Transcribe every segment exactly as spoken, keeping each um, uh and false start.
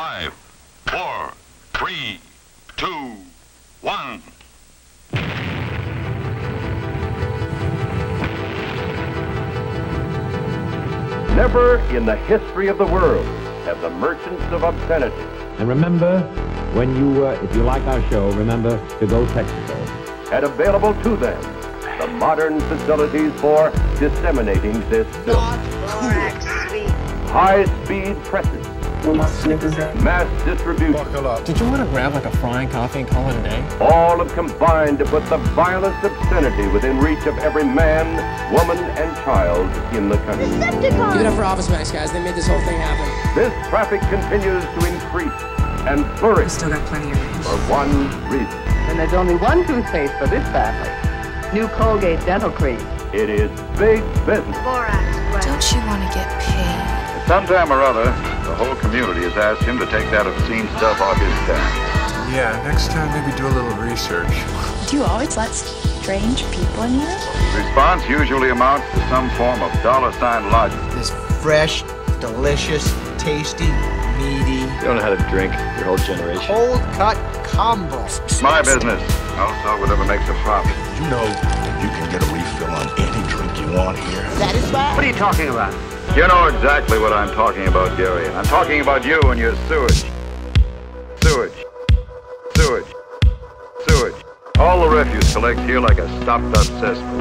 Five, four, three, two, one. Never in the history of the world have the merchants of obscenity. And remember, when you, uh, if you like our show, remember to go technical. And available to them the modern facilities for disseminating this film. High-speed presses. Where my Snickers at? Mass distribution. Buckle up. Did you want to grab like a frying coffee and call it a day? All have combined to put the vilest obscenity within reach of every man, woman, and child in the country. Decepticons! Give it up for OfficeMax, guys. They made this whole thing happen. This traffic continues to increase and flourish. We've still got plenty of room. For one reason. And there's only one toothpaste for this family. New Colgate Dental Cream. It is big business. Borax. Don't you want to get paid? Sometime or other, the whole community has asked him to take that obscene stuff off his desk. Yeah, next time maybe do a little research. Do you always let strange people in here? The response usually amounts to some form of dollar sign logic. This fresh, delicious, tasty, meaty. You don't know how to drink, your whole generation. Cold cut combo. It's my business. Also, whatever makes a profit. You know that you can get a refill on any drink you want here. Satisfied? What are you talking about? You know exactly what I'm talking about, Gary. I'm talking about you and your sewage. Sewage. Sewage. Sewage. All the refuse collects here like a stopped up cesspool.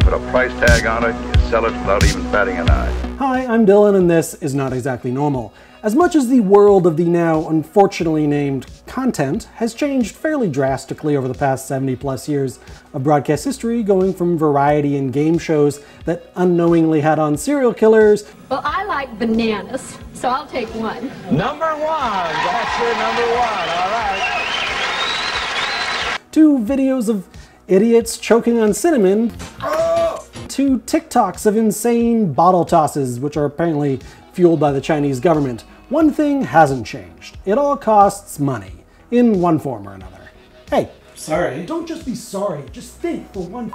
Put a price tag on it, you sell it without even batting an eye. Hi, I'm Dylan, and this is Not Exactly Normal. As much as the world of the now unfortunately named content has changed fairly drastically over the past seventy plus years of broadcast history, going from variety and game shows that unknowingly had on serial killers. Well, I like bananas, so I'll take one. Number one, that's your number one, all right. To videos of idiots choking on cinnamon, oh! To TikToks of insane bottle tosses, which are apparently fueled by the Chinese government. One thing hasn't changed. It all costs money, in one form or another. Hey, sorry. Don't just be sorry, just think for one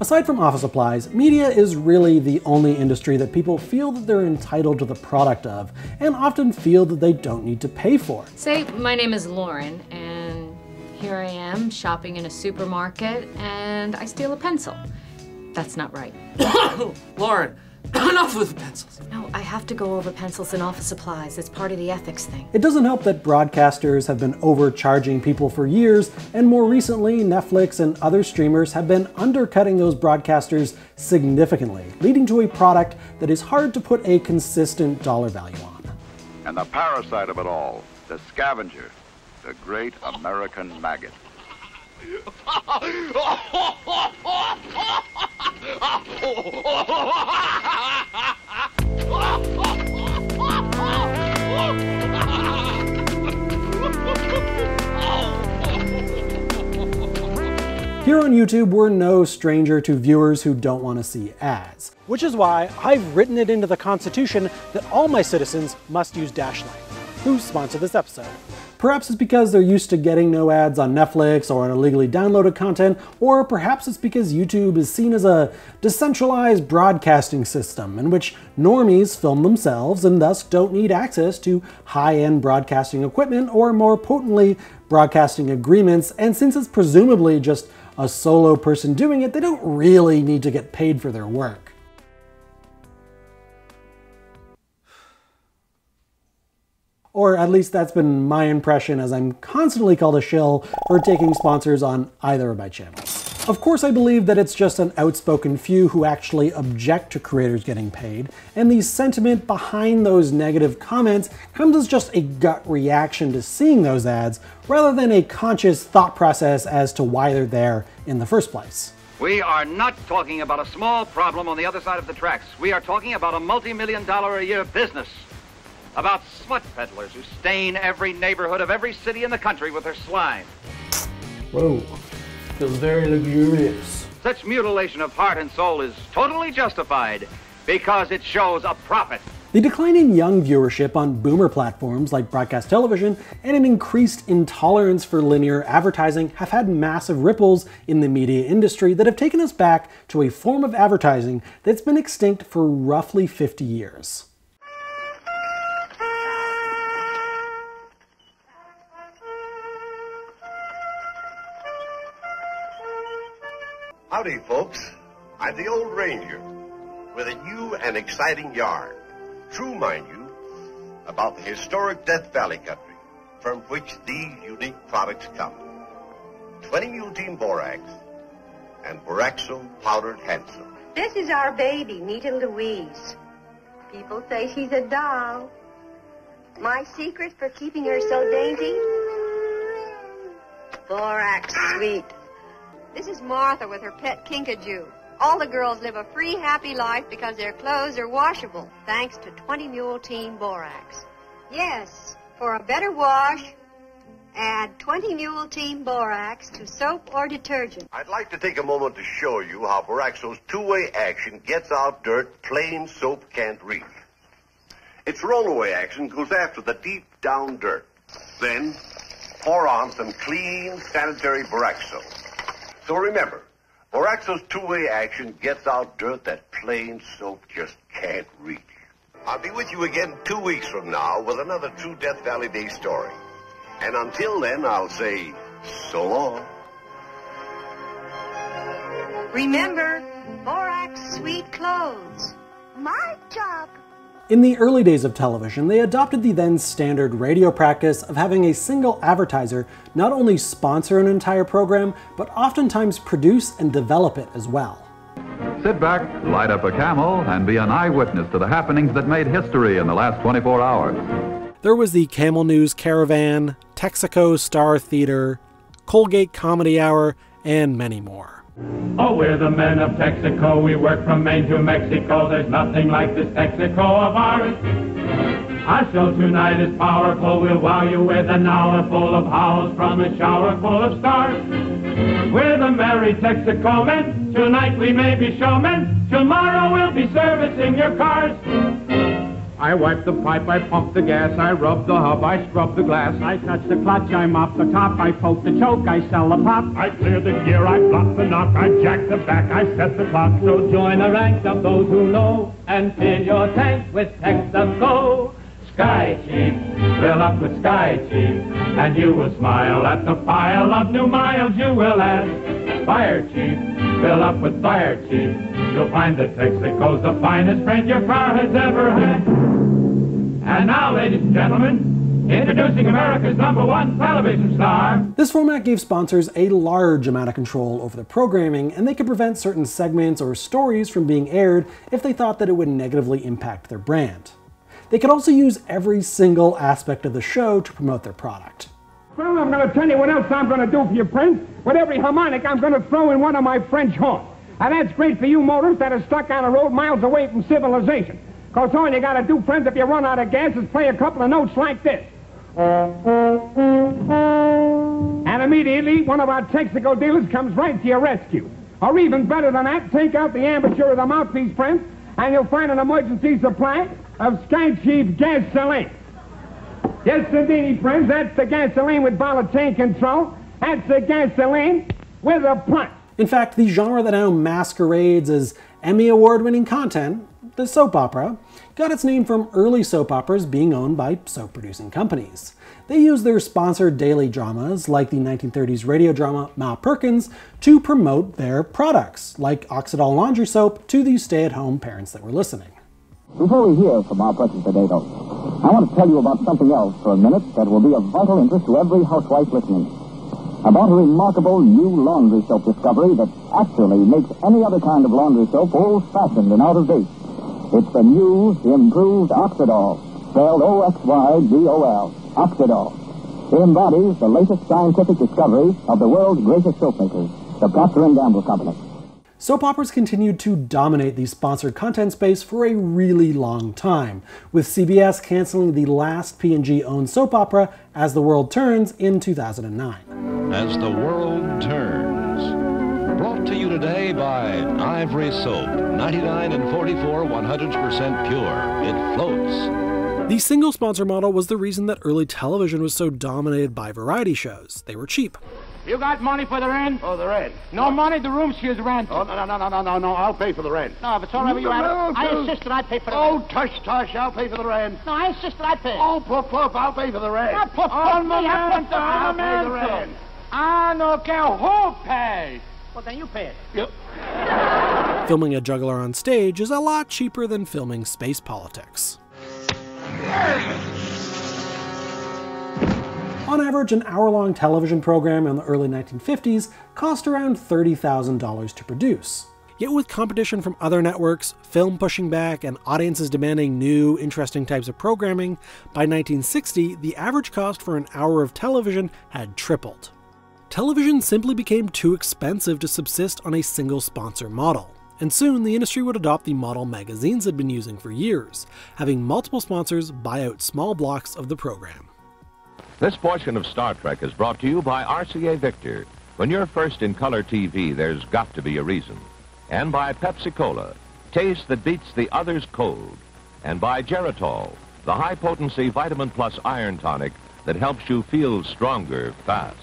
Aside from office supplies, media is really the only industry that people feel that they're entitled to the product of, and often feel that they don't need to pay for. Say, my name is Lauren, and here I am shopping in a supermarket, and I steal a pencil. That's not right. Lauren. Enough with pencils. No, I have to go over pencils and office supplies. It's part of the ethics thing. It doesn't help that broadcasters have been overcharging people for years, and more recently, Netflix and other streamers have been undercutting those broadcasters significantly, leading to a product that is hard to put a consistent dollar value on. And the parasite of it all, the scavenger, the great American maggot. Here on YouTube, we're no stranger to viewers who don't want to see ads. Which is why I've written it into the Constitution that all my citizens must use Dashline, who sponsored this episode. Perhaps it's because they're used to getting no ads on Netflix or on illegally downloaded content, or perhaps it's because YouTube is seen as a decentralized broadcasting system in which normies film themselves and thus don't need access to high-end broadcasting equipment or, more potently, broadcasting agreements, and since it's presumably just a solo person doing it, they don't really need to get paid for their work. Or at least that's been my impression, as I'm constantly called a shill for taking sponsors on either of my channels. Of course, I believe that it's just an outspoken few who actually object to creators getting paid, and the sentiment behind those negative comments comes as just a gut reaction to seeing those ads, rather than a conscious thought process as to why they're there in the first place. We are not talking about a small problem on the other side of the tracks. We are talking about a multi-million dollar a year business. About smut peddlers who stain every neighborhood of every city in the country with their slime. Whoa, feels very luxurious. Such mutilation of heart and soul is totally justified because it shows a profit. The decline in young viewership on boomer platforms like broadcast television and an increased intolerance for linear advertising have had massive ripples in the media industry that have taken us back to a form of advertising that's been extinct for roughly fifty years. Howdy, folks. I'm the Old Ranger with a new and exciting yarn. True, mind you, about the historic Death Valley country from which these unique products come. twenty-mule-team borax and boraxum powdered handsome. This is our baby, Nita Louise. People say she's a doll. My secret for keeping her so dainty? Borax sweet. This is Martha with her pet kinkajou. All the girls live a free, happy life because their clothes are washable, thanks to twenty mule team borax. Yes, for a better wash, add twenty mule team borax to soap or detergent. I'd like to take a moment to show you how Boraxo's two-way action gets out dirt plain soap can't reach. Its roll-away action goes after the deep-down dirt. Then, pour on some clean, sanitary Boraxo. So remember, Boraxo's two-way action gets out dirt that plain soap just can't reach. I'll be with you again two weeks from now with another true Death Valley Day story. And until then, I'll say, so long. Remember, borax sweet clothes. My job. In the early days of television, they adopted the then standard radio practice of having a single advertiser not only sponsor an entire program, but oftentimes produce and develop it as well. Sit back, light up a Camel, and be an eyewitness to the happenings that made history in the last twenty-four hours. There was the Camel News Caravan, Texaco Star Theater, Colgate Comedy Hour, and many more. Oh, we're the men of Texaco, we work from Maine to Mexico, there's nothing like this Texaco of ours. Our show tonight is powerful, we'll wow you with an hour full of howls from a shower full of stars. We're the merry Texaco men, tonight we may be showmen, tomorrow we'll be servicing your cars. I wipe the pipe, I pump the gas, I rub the hub, I scrub the glass. I touch the clutch, I mop the top, I poke the choke, I sell the pop. I clear the gear, I block the knock, I jack the back, I set the clock. So join the ranks of those who know and fill your tank with Texaco. Sky Cheap, fill up with Sky Cheap, and you will smile at the pile of new miles you will add. Fire Cheap, fill up with Fire Cheap, you'll find that Texaco's the finest friend your car has ever had. And now, ladies and gentlemen, introducing America's number one television star. This format gave sponsors a large amount of control over the programming, and they could prevent certain segments or stories from being aired if they thought that it would negatively impact their brand. They could also use every single aspect of the show to promote their product. Well, I'm going to tell you what else I'm going to do for you, Prince. With every harmonic, I'm going to throw in one of my French horns. And that's great for you motorists that are stuck on a road miles away from civilization. Because all you gotta do, friends, if you run out of gas, is play a couple of notes like this. And immediately, one of our Texaco dealers comes right to your rescue. Or even better than that, take out the aperture of the mouthpiece, friends, and you'll find an emergency supply of Sky Cheap gasoline. Yes, indeed, friends, that's the gasoline with ballot tank control. That's the gasoline with a punch. In fact, the genre that now masquerades as Emmy Award-winning content, the soap opera, got its name from early soap operas being owned by soap-producing companies. They used their sponsored daily dramas, like the nineteen thirties radio drama Ma Perkins, to promote their products, like Oxydol laundry soap, to the stay-at-home parents that were listening. Before we hear from Ma Perkins today, though, I want to tell you about something else for a minute that will be of vital interest to every housewife listening. About a remarkable new laundry soap discovery that actually makes any other kind of laundry soap old-fashioned and out of date. It's the new, improved Oxydol, spelled O X Y D O L, Oxydol. It embodies the latest scientific discovery of the world's greatest soap makers, the Procter and Gamble Company. Soap operas continued to dominate the sponsored content space for a really long time, with C B S canceling the last P and G-owned soap opera, As the World Turns, in two thousand nine. As the World Turns, brought Brought to you today by Ivory Soap, ninety-nine and forty-four, one hundred percent pure. It floats. The single sponsor model was the reason that early television was so dominated by variety shows. They were cheap. You got money for the rent? Oh, the rent. No what? Money, the room she is rented. Oh, no, no, no, no, no, no, I'll pay for the rent. No, if it's all right with you, Adam, I insist that I pay for the rent. Oh, tush, tush, I'll pay for the rent. No, I insist that I pay. Oh, poof, poof, I'll pay for the rent. No, poof, poof, on the rent, I'll pay the rent. I don't care who pays. Well, then you pay it. Yep. Filming a juggler on stage is a lot cheaper than filming space politics. On average, an hour-long television program in the early nineteen fifties cost around thirty thousand dollars to produce. Yet with competition from other networks, film pushing back, and audiences demanding new, interesting types of programming, by nineteen sixty, the average cost for an hour of television had tripled. Television simply became too expensive to subsist on a single sponsor model, and soon the industry would adopt the model magazines had been using for years, having multiple sponsors buy out small blocks of the program. This portion of Star Trek is brought to you by R C A Victor. When you're first in color T V, there's got to be a reason. And by Pepsi-Cola, taste that beats the other's cold. And by Geritol, the high-potency vitamin plus iron tonic that helps you feel stronger fast.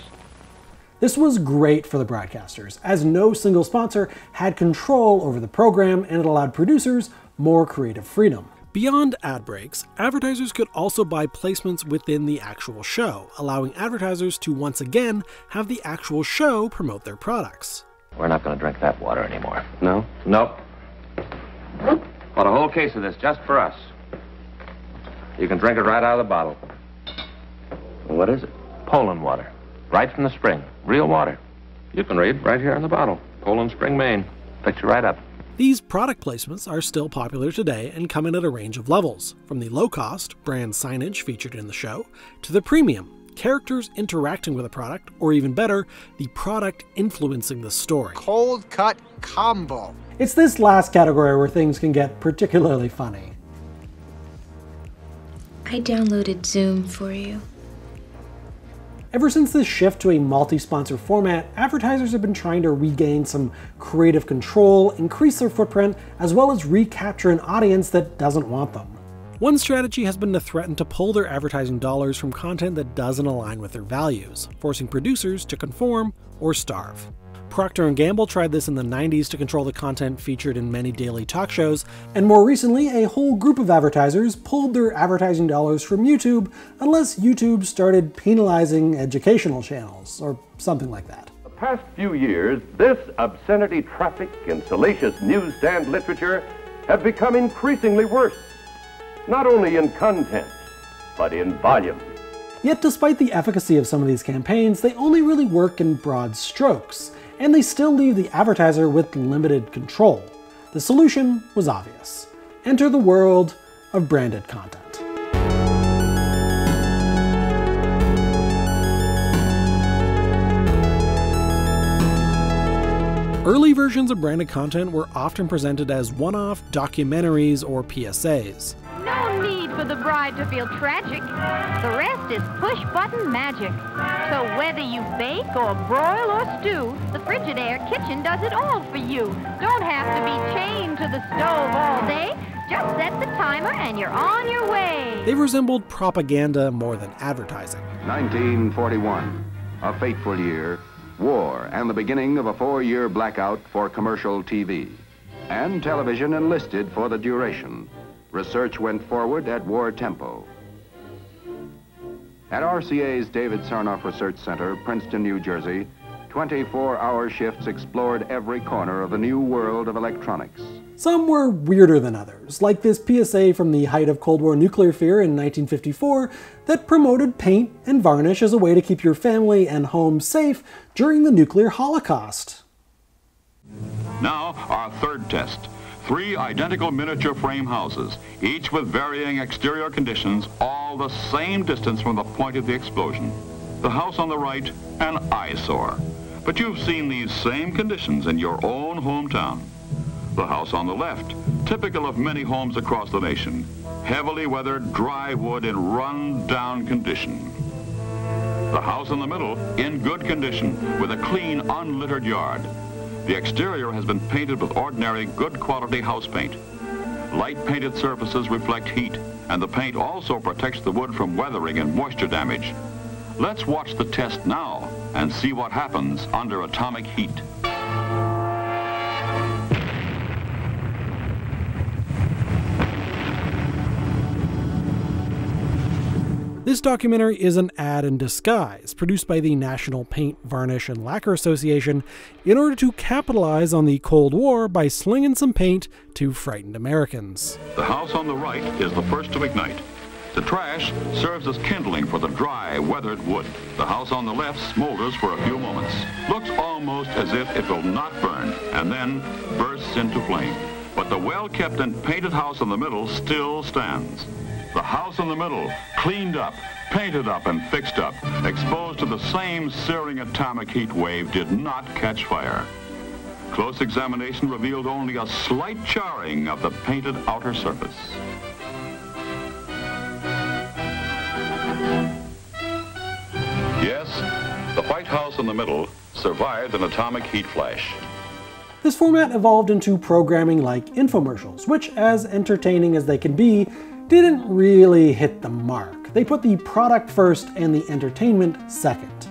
This was great for the broadcasters, as no single sponsor had control over the program, and it allowed producers more creative freedom. Beyond ad breaks, advertisers could also buy placements within the actual show, allowing advertisers to once again have the actual show promote their products. We're not going to drink that water anymore. No? Nope. Bought a whole case of this just for us. You can drink it right out of the bottle. What is it? Poland water. Right from the spring. Real water. You can read right here on the bottle. Poland Spring, Maine. Picture right up. These product placements are still popular today and come in at a range of levels, from the low-cost brand signage featured in the show, to the premium, characters interacting with a product, or even better, the product influencing the story. Cold cut combo. It's this last category where things can get particularly funny. I downloaded Zoom for you. Ever since this shift to a multi-sponsor format, advertisers have been trying to regain some creative control, increase their footprint, as well as recapture an audience that doesn't want them. One strategy has been to threaten to pull their advertising dollars from content that doesn't align with their values, forcing producers to conform or starve. Procter and Gamble tried this in the nineties to control the content featured in many daily talk shows, and more recently, a whole group of advertisers pulled their advertising dollars from YouTube unless YouTube started penalizing educational channels, or something like that. The past few years, this obscenity traffic and salacious newsstand literature have become increasingly worse, not only in content, but in volume. Yet despite the efficacy of some of these campaigns, they only really work in broad strokes, and they still leave the advertiser with limited control. The solution was obvious. Enter the world of branded content. Early versions of branded content were often presented as one-off documentaries or P S As. No need for the bride to feel tragic. The rest is push-button magic. So whether you bake or broil or stew, the Frigidaire kitchen does it all for you. Don't have to be chained to the stove all day. Just set the timer and you're on your way. They resembled propaganda more than advertising. nineteen forty-one, a fateful year, war, and the beginning of a four-year blackout for commercial T V. And television enlisted for the duration. Research went forward at war tempo. At R C A's David Sarnoff Research Center, Princeton, New Jersey, twenty-four hour shifts explored every corner of the new world of electronics. Some were weirder than others, like this P S A from the height of Cold War nuclear fear in nineteen fifty-four that promoted paint and varnish as a way to keep your family and home safe during the nuclear holocaust. Now, our third test. Three identical miniature frame houses, each with varying exterior conditions, all the same distance from the point of the explosion. The house on the right, an eyesore. But you've seen these same conditions in your own hometown. The house on the left, typical of many homes across the nation. Heavily weathered, dry wood in run-down condition. The house in the middle, in good condition, with a clean, unlittered yard. The exterior has been painted with ordinary, good quality house paint. Light painted surfaces reflect heat, and the paint also protects the wood from weathering and moisture damage. Let's watch the test now and see what happens under atomic heat. This documentary is an ad in disguise, produced by the National Paint, Varnish, and Lacquer Association in order to capitalize on the Cold War by slinging some paint to frightened Americans. The house on the right is the first to ignite. The trash serves as kindling for the dry, weathered wood. The house on the left smolders for a few moments, looks almost as if it will not burn, and then bursts into flame. But the well-kept and painted house in the middle still stands. The house in the middle, cleaned up, painted up, and fixed up, exposed to the same searing atomic heat wave, did not catch fire. Close examination revealed only a slight charring of the painted outer surface. Yes, the White House in the middle survived an atomic heat flash. This format evolved into programming like infomercials, which, as entertaining as they can be, didn't really hit the mark. They put the product first and the entertainment second,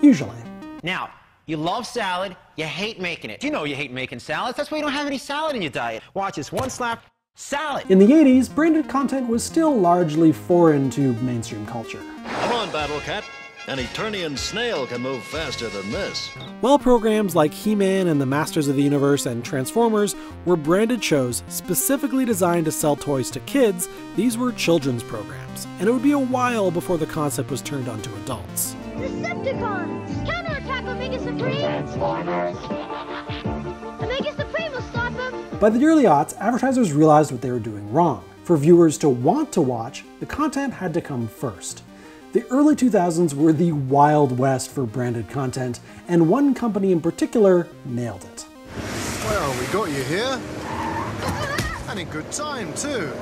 usually. Now, you love salad, you hate making it. You know you hate making salads, that's why you don't have any salad in your diet. Watch this, one slap, salad. In the eighties, branded content was still largely foreign to mainstream culture. Come on, Battle Cat. An Eternian snail can move faster than this. While programs like He-Man and the Masters of the Universe and Transformers were branded shows specifically designed to sell toys to kids, these were children's programs, and it would be a while before the concept was turned on to adults. Decepticons! Counterattack Omega Supreme! Transformers! Omega Supreme will stop them! By the early aughts, advertisers realized what they were doing wrong. For viewers to want to watch, the content had to come first. The early two thousands were the Wild West for branded content, and one company in particular nailed it. Well, we got you here, and in good time, too.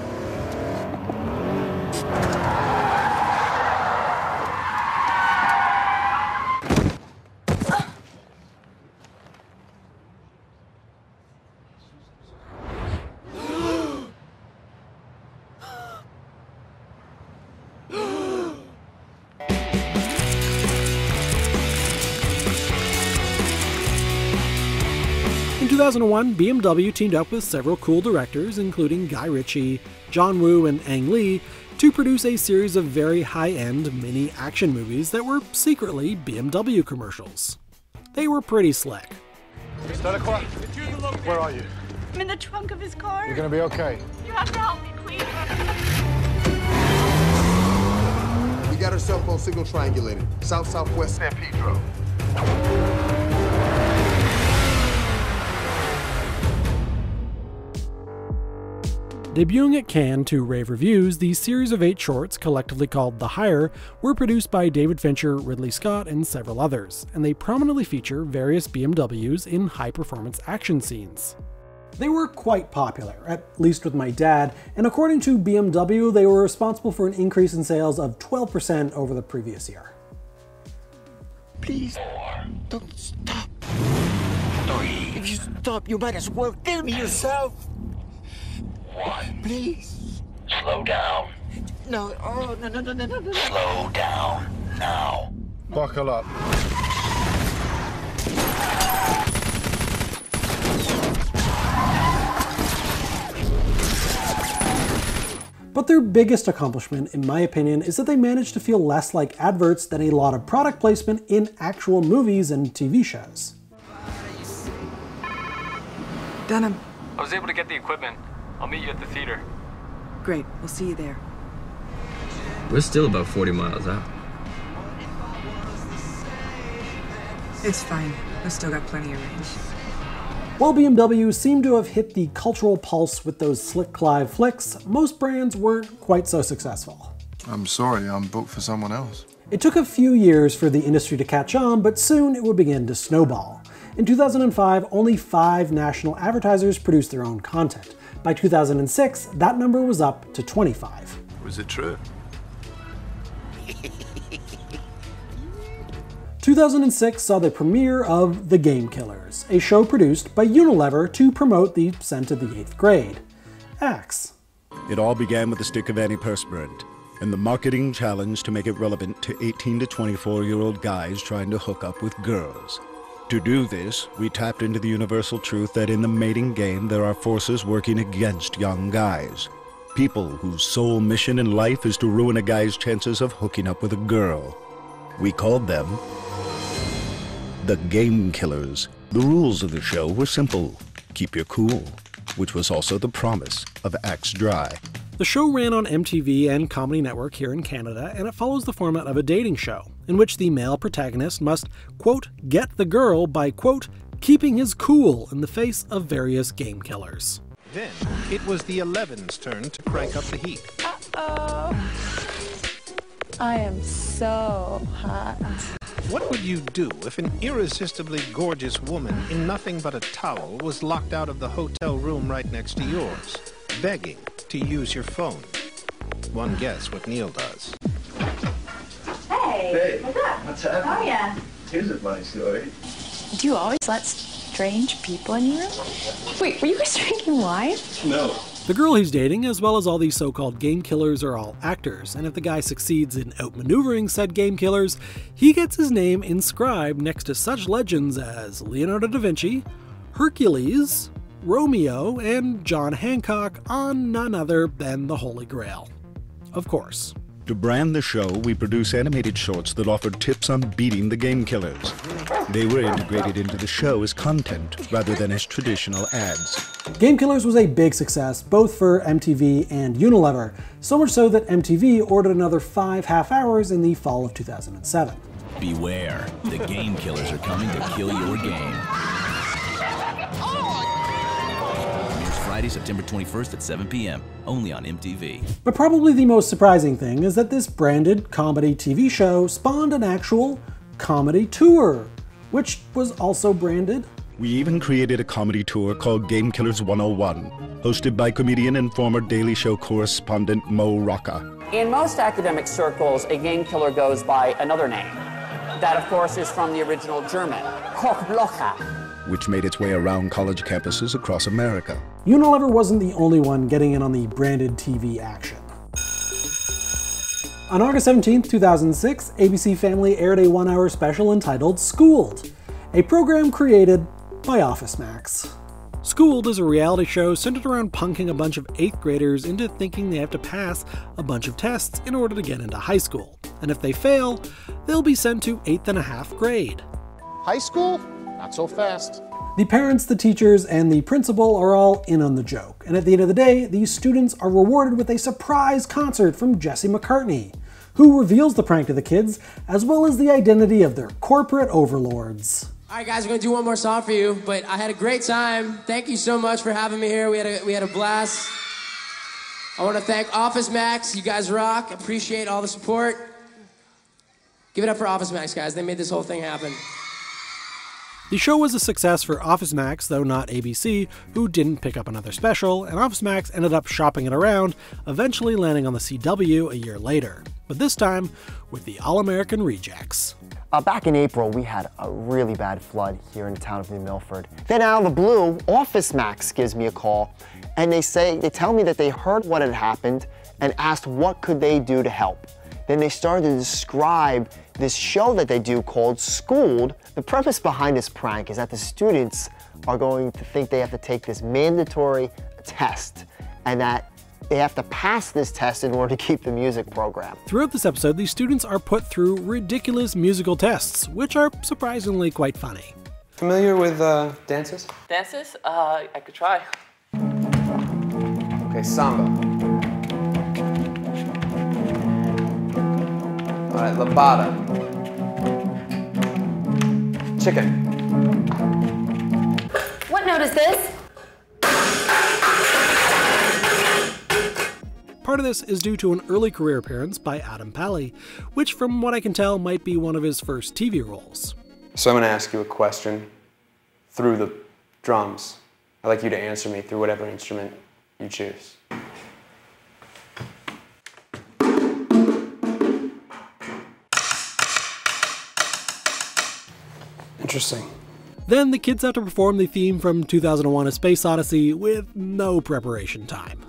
In two thousand one, B M W teamed up with several cool directors, including Guy Ritchie, John Woo, and Ang Lee, to produce a series of very high-end mini-action movies that were secretly B M W commercials. They were pretty slick. Mister Leclerc, where are you? I'm in the trunk of his car. You're going to be okay. You have to help me, please. We got our cell phone signal triangulated. South-southwest San Pedro. Debuting at Cannes to rave reviews, the series of eight shorts, collectively called The Hire, were produced by David Fincher, Ridley Scott, and several others, and they prominently feature various B M Ws in high-performance action scenes. They were quite popular, at least with my dad, and according to B M W, they were responsible for an increase in sales of twelve percent over the previous year. Please, don't stop. Three. If you stop, you might as well kill me yourself. One. Please. Slow down. No, oh, no, no, no, no, no, no. Slow down now. Buckle up. But their biggest accomplishment, in my opinion, is that they managed to feel less like adverts than a lot of product placement in actual movies and T V shows. Dunham. I was able to get the equipment. I'll meet you at the theater. Great, we'll see you there. We're still about forty miles out. It's fine, we've still got plenty of range. While B M W seemed to have hit the cultural pulse with those slick Clive flicks, most brands weren't quite so successful. I'm sorry, I'm booked for someone else. It took a few years for the industry to catch on, but soon it would begin to snowball. In two thousand five, only five national advertisers produced their own content. By two thousand six, that number was up to twenty-five. Was it true? two thousand six saw the premiere of The Game Killers, a show produced by Unilever to promote the scent of the eighth grade, Axe. It all began with a stick of antiperspirant and the marketing challenge to make it relevant to eighteen to twenty-four year old guys trying to hook up with girls. To do this, we tapped into the universal truth that in the mating game there are forces working against young guys. People whose sole mission in life is to ruin a guy's chances of hooking up with a girl. We called them The Game Killers. The rules of the show were simple. Keep your cool, which was also the promise of Axe Dry. The show ran on M T V and Comedy Network here in Canada, and it follows the format of a dating show, in which the male protagonist must, quote, get the girl by, quote, keeping his cool in the face of various game killers. Then, it was the eleven's turn to crank up the heat. Uh-oh. I am so hot. What would you do if an irresistibly gorgeous woman in nothing but a towel was locked out of the hotel room right next to yours, begging to use your phone? One guess what Neil does. Hey, hey, what's up? What's up? How are ya? Here's a funny story. Do you always let strange people in your room? Wait, were you guys drinking wine? No. The girl he's dating, as well as all these so-called game killers, are all actors, and if the guy succeeds in outmaneuvering said game killers, he gets his name inscribed next to such legends as Leonardo da Vinci, Hercules, Romeo, and John Hancock on none other than the Holy Grail. Of course. To brand the show, we produce animated shorts that offer tips on beating the game killers. They were integrated into the show as content rather than as traditional ads. Game Killers was a big success, both for M T V and Unilever, so much so that M T V ordered another five half hours in the fall of two thousand seven. Beware, the game killers are coming to kill your game. Friday, September twenty-first at seven p m, only on M T V. But probably the most surprising thing is that this branded comedy T V show spawned an actual comedy tour, which was also branded. We even created a comedy tour called Game Killers one oh one, hosted by comedian and former Daily Show correspondent Mo Rocca. In most academic circles, a game killer goes by another name. That, of course, is from the original German, Kochblocher, which made its way around college campuses across America. Unilever wasn't the only one getting in on the branded T V action. On August seventeenth, two thousand six, A B C Family aired a one-hour special entitled Schooled, a program created by OfficeMax. Schooled is a reality show centered around punking a bunch of eighth graders into thinking they have to pass a bunch of tests in order to get into high school. And if they fail, they'll be sent to eighth and a half grade. High school? Not so fast. The parents, the teachers, and the principal are all in on the joke, and at the end of the day, these students are rewarded with a surprise concert from Jesse McCartney, who reveals the prank to the kids, as well as the identity of their corporate overlords. All right, guys, we're gonna do one more song for you, but I had a great time. Thank you so much for having me here. We had a, we had a blast. I want to thank OfficeMax. You guys rock. Appreciate all the support. Give it up for OfficeMax, guys. They made this whole thing happen. The show was a success for OfficeMax, though not A B C, who didn't pick up another special, and OfficeMax ended up shopping it around, eventually landing on the C W a year later, but this time with The All-American Rejects. Uh, back in April, we had a really bad flood here in the town of New Milford. Then out of the blue, OfficeMax gives me a call, and they say, they tell me that they heard what had happened and asked what could they do to help. Then they started to describe this show that they do called Schooled. The premise behind this prank is that the students are going to think they have to take this mandatory test and that they have to pass this test in order to keep the music program. Throughout this episode, these students are put through ridiculous musical tests, which are surprisingly quite funny. Familiar with uh, dances? Dances? Uh, I could try. Okay, samba. All right, Labada. Chicken. What note is this? Part of this is due to an early career appearance by Adam Pally, which from what I can tell might be one of his first T V roles. So I'm gonna ask you a question through the drums. I'd like you to answer me through whatever instrument you choose. Interesting. Then the kids have to perform the theme from two thousand one A Space Odyssey with no preparation time.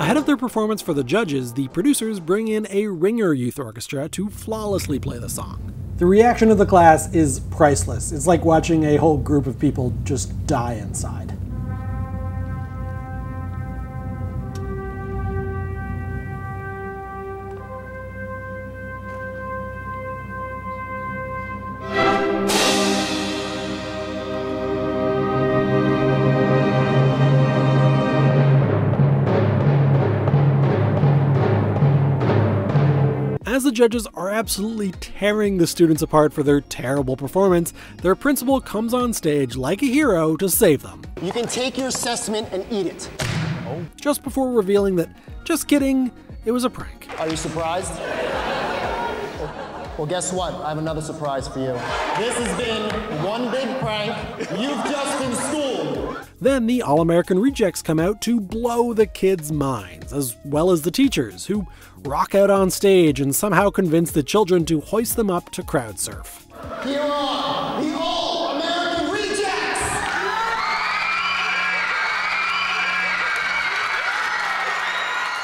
Ahead of their performance for the judges, the producers bring in a ringer youth orchestra to flawlessly play the song. The reaction of the class is priceless. It's like watching a whole group of people just die inside. As the judges are absolutely tearing the students apart for their terrible performance, their principal comes on stage like a hero to save them. You can take your assessment and eat it. Oh. Just before revealing that, just kidding, it was a prank. Are you surprised? Well, guess what? I have another surprise for you. This has been one big prank. You've just been schooled. Then the All-American Rejects come out to blow the kids' minds, as well as the teachers, who rock out on stage and somehow convince the children to hoist them up to crowd surf. Here are the All-American Rejects!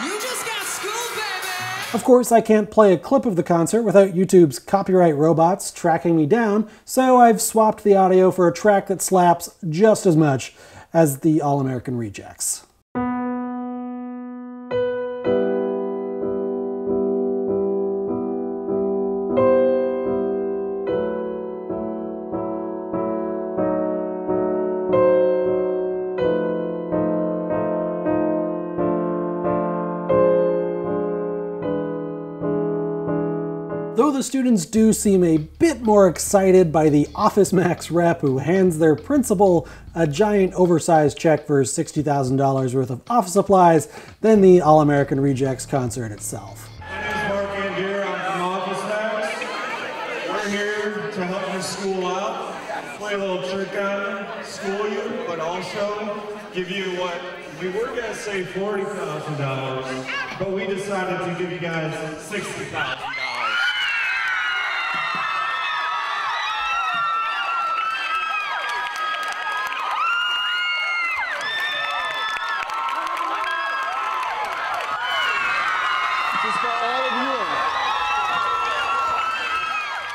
You just got schooled, baby! Of course, I can't play a clip of the concert without YouTube's copyright robots tracking me down, so I've swapped the audio for a track that slaps just as much as the All-American Rejects. Though the students do seem a bit more excited by the OfficeMax rep who hands their principal a giant oversized check for sixty thousand dollars worth of office supplies than the All-American Rejects concert itself. My name's Mark Andrew here. I'm from OfficeMax. We're here to help your school out, play a little trick on you, school you, but also give you what we were going to say forty thousand dollars, but we decided to give you guys sixty thousand dollars.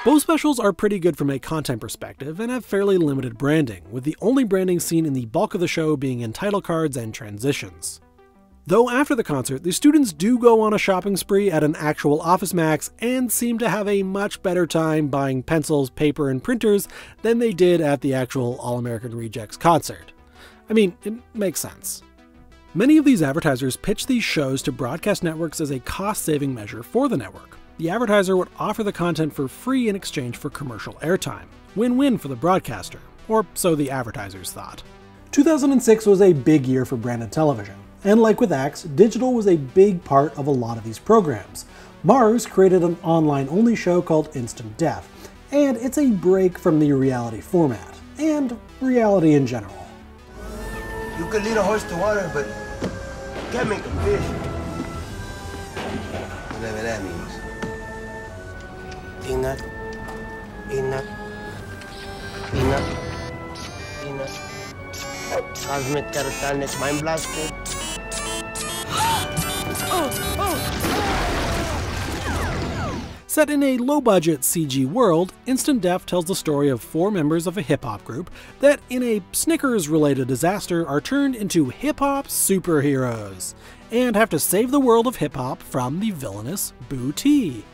Both specials are pretty good from a content perspective and have fairly limited branding, with the only branding seen in the bulk of the show being in title cards and transitions. Though after the concert, the students do go on a shopping spree at an actual OfficeMax and seem to have a much better time buying pencils, paper, and printers than they did at the actual All-American Rejects concert. I mean, it makes sense. Many of these advertisers pitch these shows to broadcast networks as a cost-saving measure for the network. The advertiser would offer the content for free in exchange for commercial airtime. Win-win for the broadcaster, or so the advertisers thought. two thousand six was a big year for branded television, and like with Axe, digital was a big part of a lot of these programs. Mars created an online-only show called Instant Death, and it's a break from the reality format, and reality in general. You could lead a horse to water, but you can't make them fish. Whatever that means. Peanut, peanut, peanut, peanut. Cosmic Teratan is mind blasted. Set in a low-budget C G world, Instant Death tells the story of four members of a hip-hop group that, in a Snickers-related disaster, are turned into hip-hop superheroes and have to save the world of hip-hop from the villainous Boo-T.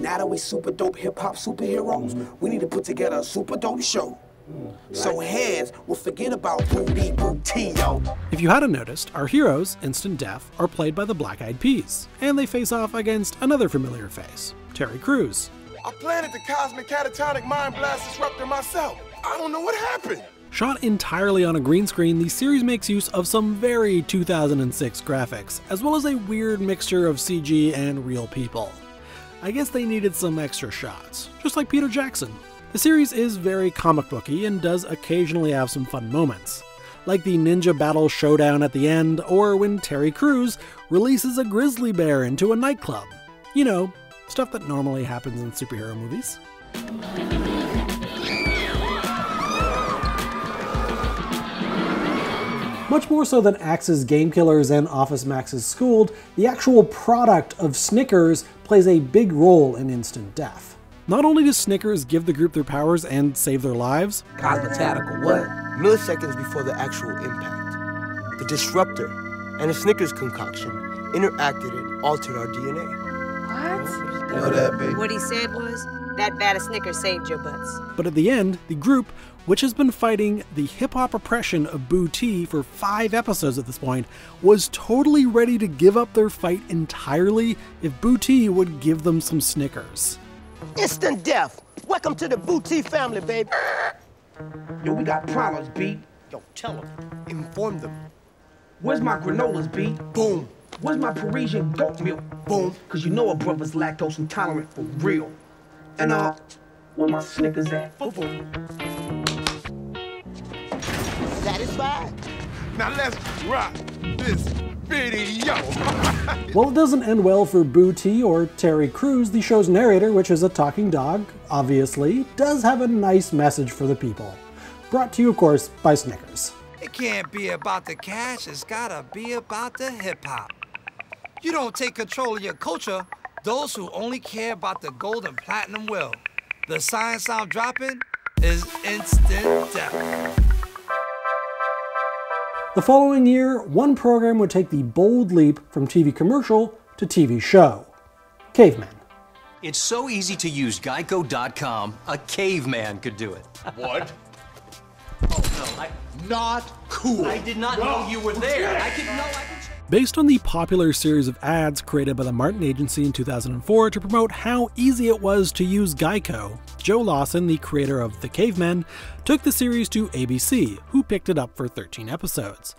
Now that we super dope hip-hop superheroes, mm-hmm. we need to put together a super dope show. Mm, right. So hands will forget about Booty Booty, yo. If you hadn't noticed, our heroes, Instant Death, are played by the Black Eyed Peas, and they face off against another familiar face, Terry Crews. I planted the cosmic catatonic mind blast disruptor myself. I don't know what happened. Shot entirely on a green screen, the series makes use of some very two thousand six graphics, as well as a weird mixture of C G and real people. I guess they needed some extra shots, just like Peter Jackson. The series is very comic booky and does occasionally have some fun moments. like the ninja battle showdown at the end, or when Terry Crews releases a grizzly bear into a nightclub. You know, stuff that normally happens in superhero movies. Much more so than Axe's Game Killers and OfficeMax's Schooled, the actual product of Snickers plays a big role in Instant Death. Not only does Snickers give the group their powers and save their lives, cosmotatical what? Milliseconds before the actual impact, the disruptor and the Snickers concoction interacted and altered our D N A. What? Know that, baby. What he said was, that bad of Snickers saved your butts. But at the end, the group, which has been fighting the hip-hop oppression of Boo-T for five episodes at this point, was totally ready to give up their fight entirely if Boo-T would give them some Snickers. Instant Death! Welcome to the Boo-T family, babe! Yo, we got problems, B. Yo, tell them. Inform them. Where's my granolas, B? Boom. Where's my Parisian goat milk? Boom. Because you know a brother's lactose intolerant for real. And, uh, where my Snickers at? Boom. Satisfied? Now let's rock this video. Well, it doesn't end well for Boo-T or Terry Crews. The show's narrator, which is a talking dog, obviously, does have a nice message for the people. Brought to you, of course, by Snickers. It can't be about the cash, it's gotta be about the hip-hop. You don't take control of your culture, those who only care about the gold and platinum will. The science I'm dropping is Instant Death. The following year, one program would take the bold leap from T V commercial to T V show. Caveman. It's so easy to use Geico dot com, a caveman could do it. What? Oh no, I, not cool. I did not no. know you were there. I didn't know I could... Based on the popular series of ads created by the Martin Agency in two thousand four to promote how easy it was to use Geico, Joe Lawson, the creator of The Cavemen, took the series to A B C, who picked it up for thirteen episodes.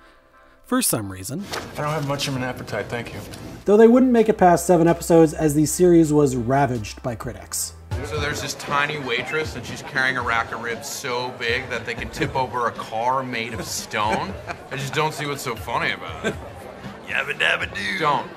For some reason. I don't have much of an appetite, thank you. Though they wouldn't make it past seven episodes, as the series was ravaged by critics. So there's this tiny waitress, and she's carrying a rack of ribs so big that they can tip over a car made of stone. I just don't see what's so funny about it. Yabba dabba doo. Don't.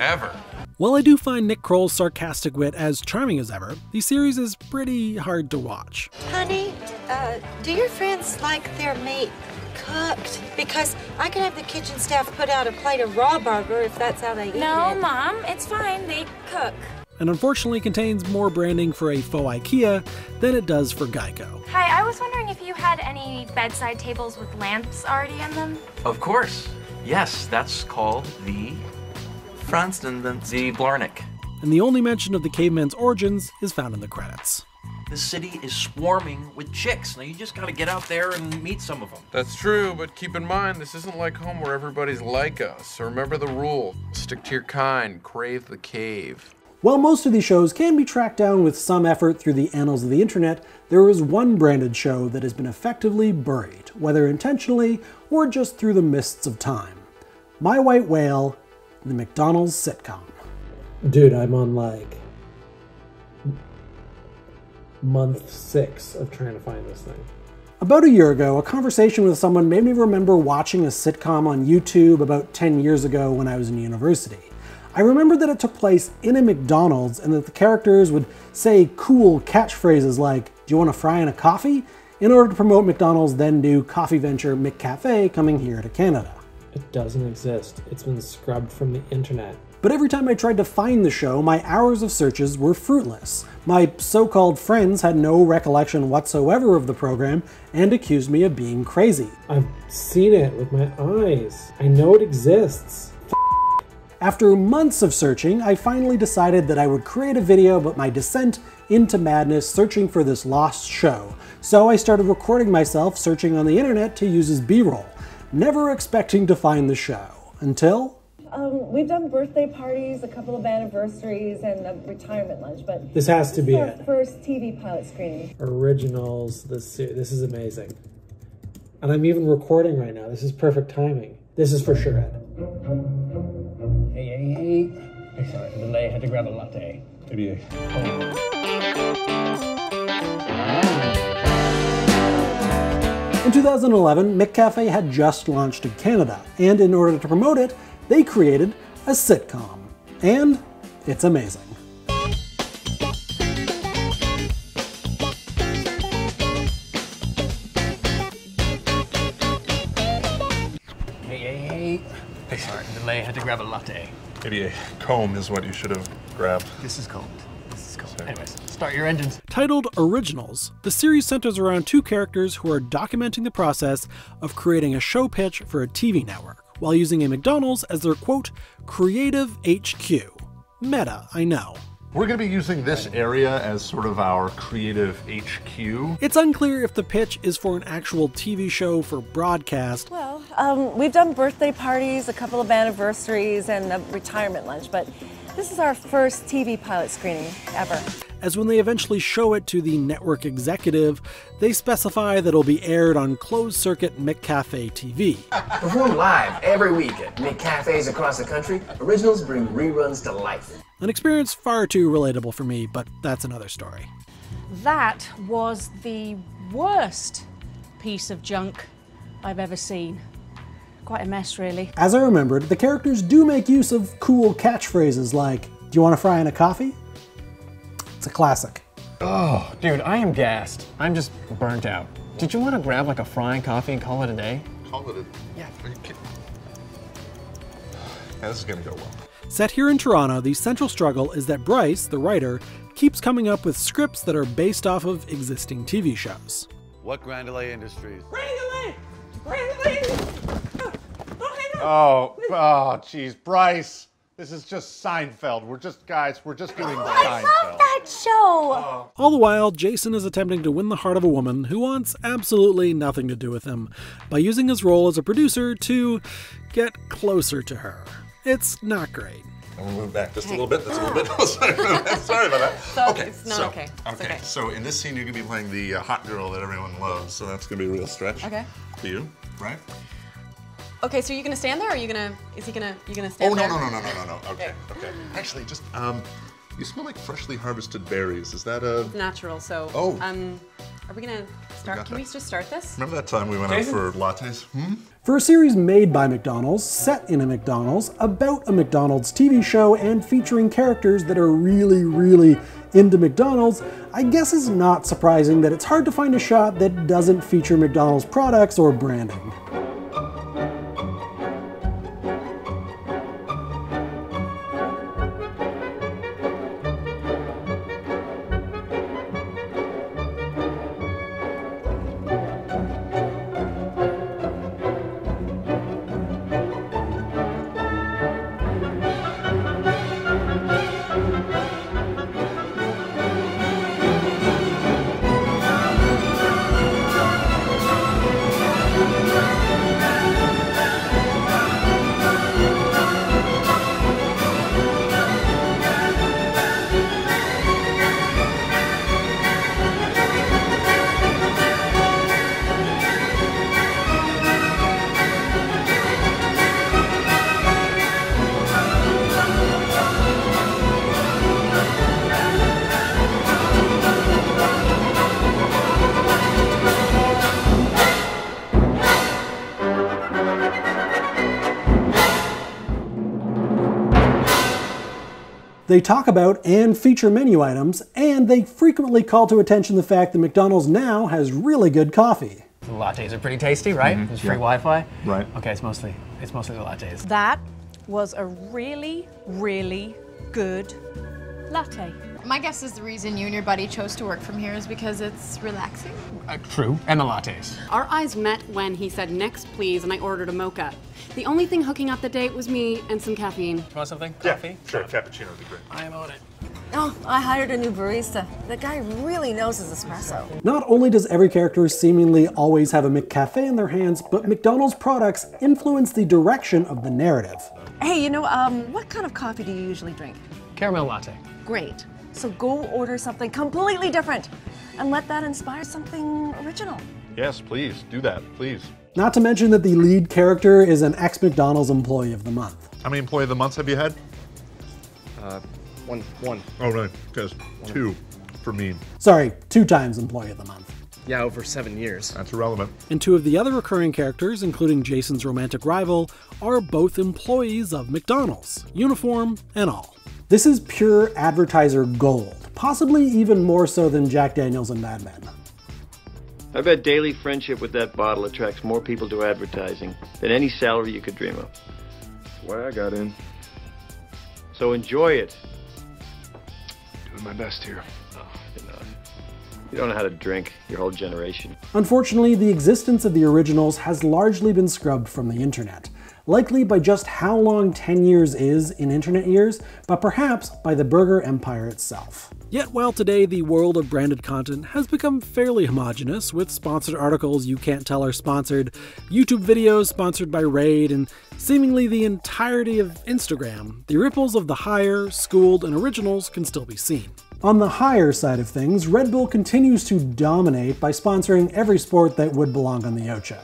Ever. While I do find Nick Kroll's sarcastic wit as charming as ever, the series is pretty hard to watch. Honey, uh, do your friends like their meat cooked? Because I could have the kitchen staff put out a plate of raw burger if that's how they eat it. No, Mom, it's fine. They cook. And unfortunately contains more branding for a faux IKEA than it does for Geico. Hi, I was wondering if you had any bedside tables with lamps already in them? Of course. Yes, that's called the... Fransten the Blarnick. And the only mention of the caveman's origins is found in the credits. The city is swarming with chicks. Now you just gotta get out there and meet some of them. That's true, but keep in mind, this isn't like home where everybody's like us. So remember the rule, stick to your kind, crave the cave. While most of these shows can be tracked down with some effort through the annals of the internet, there is one branded show that has been effectively buried, whether intentionally or just through the mists of time. My White Whale, the McDonald's sitcom. Dude, I'm on like month six of trying to find this thing. About a year ago, a conversation with someone made me remember watching a sitcom on YouTube about ten years ago when I was in university. I remembered that it took place in a McDonald's and that the characters would say cool catchphrases like, do you want a fry and a coffee? In order to promote McDonald's then new coffee venture McCafe coming here to Canada. It doesn't exist. It's been scrubbed from the internet. But every time I tried to find the show, my hours of searches were fruitless. My so-called friends had no recollection whatsoever of the program and accused me of being crazy. I've seen it with my eyes. I know it exists. After months of searching, I finally decided that I would create a video about my descent into madness searching for this lost show. So I started recording myself searching on the internet to use as B-roll. Never expecting to find the show, until... Um, we've done birthday parties, a couple of anniversaries, and a retirement lunch, but... This has to be it. This is our first T V pilot screening. Originals, this, this is amazing. And I'm even recording right now. This is perfect timing. This is for sure, Ed. Hey, hey, hey. I'm sorry for the delay. I had to grab a latte. Maybe oh. In two thousand eleven, McCafe had just launched in Canada, and in order to promote it, they created a sitcom. And it's amazing. Hey, hey, hey. Sorry, delay. I had to grab a latte. Maybe a comb is what you should have grabbed. This is cold. This is cold. Sorry. Anyways, start your engines. Titled Originals, the series centers around two characters who are documenting the process of creating a show pitch for a T V network, while using a McDonald's as their, quote, creative H Q. Meta, I know. We're going to be using this area as sort of our creative H Q. It's unclear if the pitch is for an actual T V show for broadcast. Well, um, we've done birthday parties, a couple of anniversaries, and a retirement lunch, but this is our first T V pilot screening ever. As when they eventually show it to the network executive, they specify that it'll be aired on closed-circuit McCafe T V. Performed live every week at McCafes across the country, Originals bring reruns to life. An experience far too relatable for me, but that's another story. That was the worst piece of junk I've ever seen. Quite a mess, really. As I remembered, the characters do make use of cool catchphrases like, do you want to fry in a coffee? It's a classic. Oh, dude, I am gassed. I'm just burnt out. Did you want to grab like a frying coffee and call it a day? Call it a day? Yeah. Are you kidding? Yeah, this is going to go well. Set here in Toronto, the central struggle is that Bryce, the writer, keeps coming up with scripts that are based off of existing T V shows. What Grindelay Industries? Grindelay! Grindelay! Oh, oh, jeez, Bryce. This is just Seinfeld. We're just, guys, we're just doing oh, Seinfeld. I love that show! Oh. All the while, Jason is attempting to win the heart of a woman who wants absolutely nothing to do with him by using his role as a producer to get closer to her. It's not great. I'm gonna move back just a little bit, that's a little bit. Sorry about that. So okay, it's not so, okay. It's okay. Okay, so in this scene, you're gonna be playing the uh, hot girl that everyone loves, so that's gonna be a real stretch. Okay. For you, right? Okay, so are you gonna stand there, or are you gonna? Is he gonna? You gonna stand? Oh no there? no no no no no no. Okay, okay. Actually, just um, you smell like freshly harvested berries. Is that a? It's natural. So. Oh. Um, are we gonna start? We can that. we just start this? Remember that time we went Jason? out for lattes? Hmm. For a series made by McDonald's, set in a McDonald's, about a McDonald's T V show, and featuring characters that are really, really into McDonald's, I guess it's not surprising that it's hard to find a shot that doesn't feature McDonald's products or branding. They talk about and feature menu items, and they frequently call to attention the fact that McDonald's now has really good coffee. The lattes are pretty tasty, right? Mm-hmm. There's free yeah. Wi-Fi. Right. Okay, it's mostly it's mostly the lattes. That was a really, really good latte. My guess is the reason you and your buddy chose to work from here is because it's relaxing. Uh, true, and the lattes. Our eyes met when he said, next please, and I ordered a mocha. The only thing hooking up the date was me and some caffeine. You want something? Coffee? Yeah, sure, cappuccino would be great. I am on it. Oh, I hired a new barista. The guy really knows his espresso. Not only does every character seemingly always have a McCafe in their hands, but McDonald's products influence the direction of the narrative. Hey, you know, um, what kind of coffee do you usually drink? Caramel latte. Great. So go order something completely different and let that inspire something original. Yes, please, do that, please. Not to mention that the lead character is an ex-McDonald's employee of the month. How many employee of the months have you had? Uh, one, one. Oh, right, because two for me. Sorry, two times employee of the month. Yeah, over seven years. That's irrelevant. And two of the other recurring characters, including Jason's romantic rival, are both employees of McDonald's, uniform and all. This is pure advertiser gold, possibly even more so than Jack Daniels and Mad Men. I bet daily friendship with that bottle attracts more people to advertising than any salary you could dream of. That's why I got in. So enjoy it. Doing my best here. Oh, enough. You don't know how to drink, your whole generation. Unfortunately, the existence of the Originals has largely been scrubbed from the internet, likely by just how long ten years is in internet years, but perhaps by the burger empire itself. Yet while today the world of branded content has become fairly homogenous, with sponsored articles you can't tell are sponsored, YouTube videos sponsored by Raid, and seemingly the entirety of Instagram, the ripples of The Hire, Schooled, and Originals can still be seen. On the higher side of things, Red Bull continues to dominate by sponsoring every sport that would belong on the Ocho.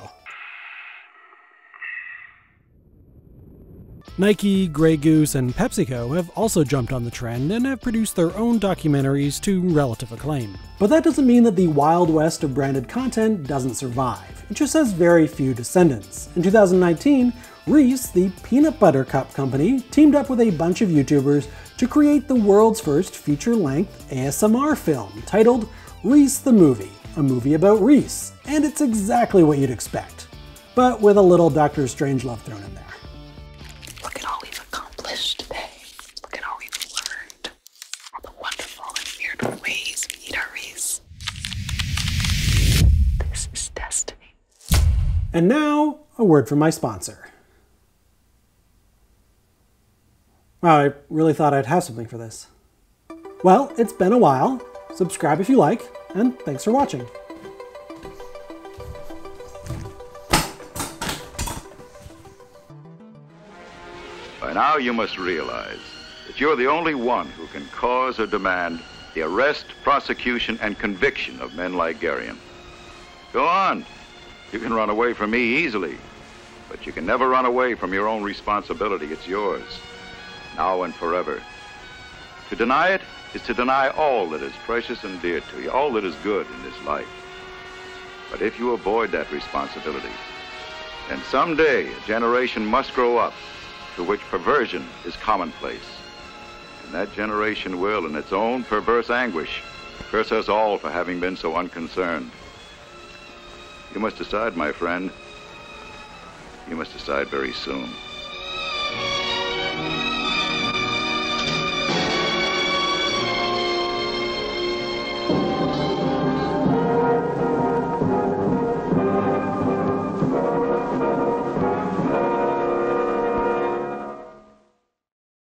Nike, Grey Goose, and PepsiCo have also jumped on the trend and have produced their own documentaries to relative acclaim. But that doesn't mean that the Wild West of branded content doesn't survive. It just has very few descendants. In two thousand nineteen, Reese, the peanut butter cup company, teamed up with a bunch of YouTubers to create the world's first feature-length A S M R film titled Reese the Movie, a movie about Reese, and it's exactly what you'd expect, but with a little Doctor Strangelove thrown in there. And now, a word from my sponsor. Wow, I really thought I'd have something for this. Well, it's been a while. Subscribe if you like, and thanks for watching. By now you must realize that you're the only one who can cause or demand the arrest, prosecution, and conviction of men like Garion. Go on. You can run away from me easily, but you can never run away from your own responsibility. It's yours, now and forever. To deny it is to deny all that is precious and dear to you, all that is good in this life. But if you avoid that responsibility, then someday a generation must grow up to which perversion is commonplace. And that generation will, in its own perverse anguish, curse us all for having been so unconcerned. You must decide, my friend. You must decide very soon.